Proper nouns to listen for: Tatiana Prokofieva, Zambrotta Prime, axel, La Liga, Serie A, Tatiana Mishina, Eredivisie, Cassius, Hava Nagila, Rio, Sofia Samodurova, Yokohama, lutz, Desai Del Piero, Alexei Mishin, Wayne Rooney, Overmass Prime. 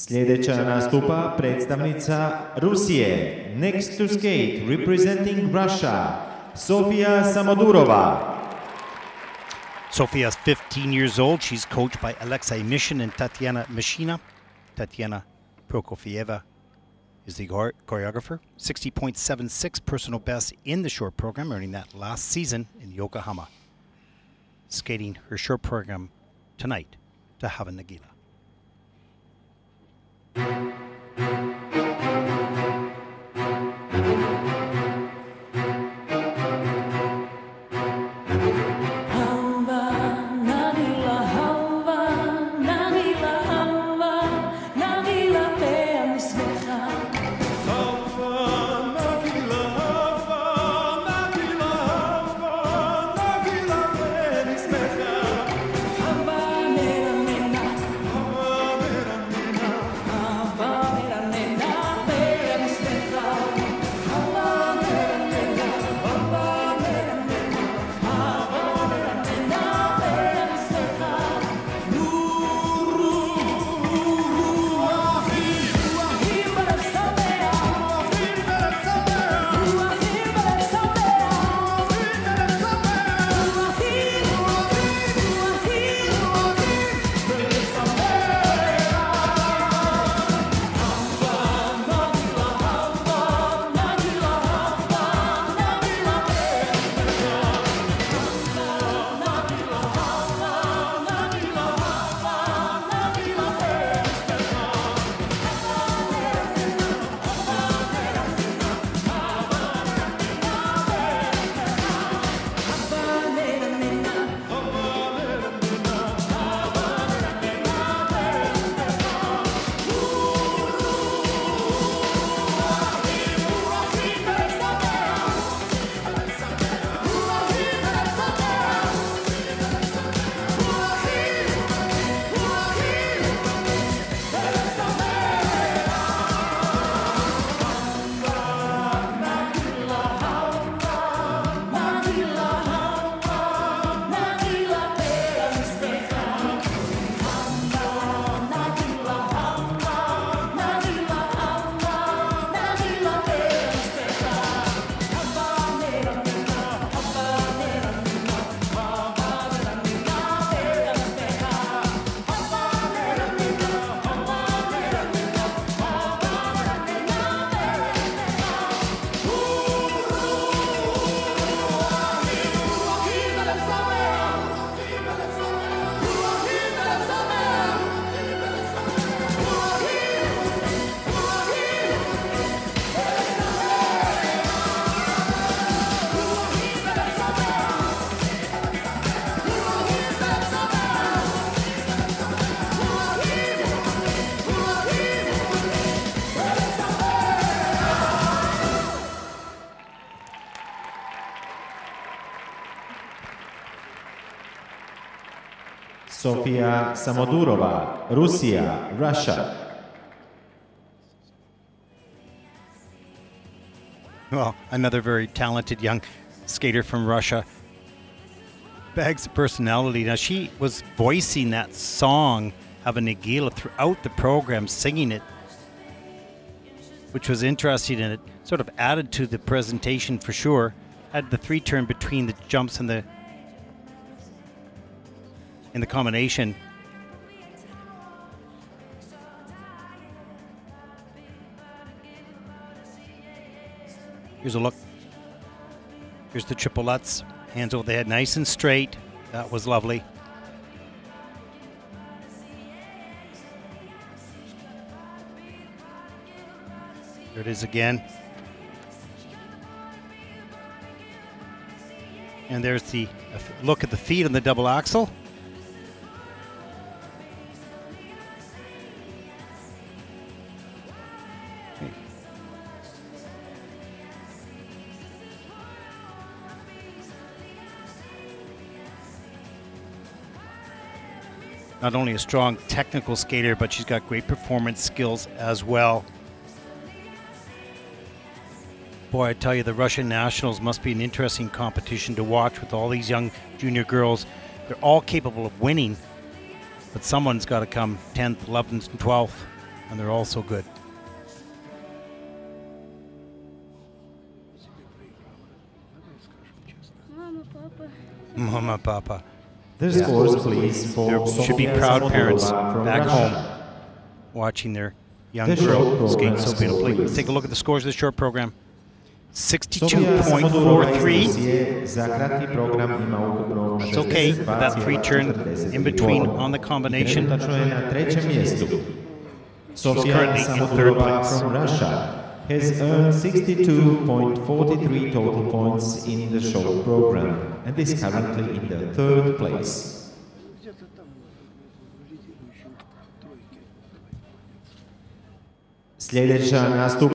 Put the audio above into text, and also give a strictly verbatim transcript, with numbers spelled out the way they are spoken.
Sljedeća nastupa predstavnica Rusije, next to skate, representing Russia, Sofia Samodurova. Sofia's fifteen years old. She's coached by Alexei Mishin and Tatiana Mishina. Tatiana Prokofieva is the choreographer. sixty point seven six personal best in the short program, earning that last season in Yokohama. Skating her short program tonight to Hava Nagila. Sofia Samodurova, Russia, Russia. Well, another very talented young skater from Russia. Bags of personality. Now, she was voicing that song, Hava Nagila, throughout the program, singing it, which was interesting, and it sort of added to the presentation for sure. Had the three turn between the jumps and the in the combination. Here's a look. Here's the triple lutz. Hands over the head, nice and straight. That was lovely. There it is again. And there's the look at the feet on the double axel. Not only a strong technical skater, but she's got great performance skills as well. Boy, I tell you, the Russian nationals must be an interesting competition to watch with all these young junior girls. They're all capable of winning, but someone's got to come tenth, eleventh, and twelfth. and they're all so good. Mama, Papa. There's yeah. scores, please. There should be proud parents back home watching their young girl skate so beautifully. Let's take a look at the scores of the short program. sixty-two point four three. It's okay with that three turn in between on the combination. Sofia Samodurova from Russia has earned sixty-two point four three total points in the short program and is currently in the third place. Следующая наступает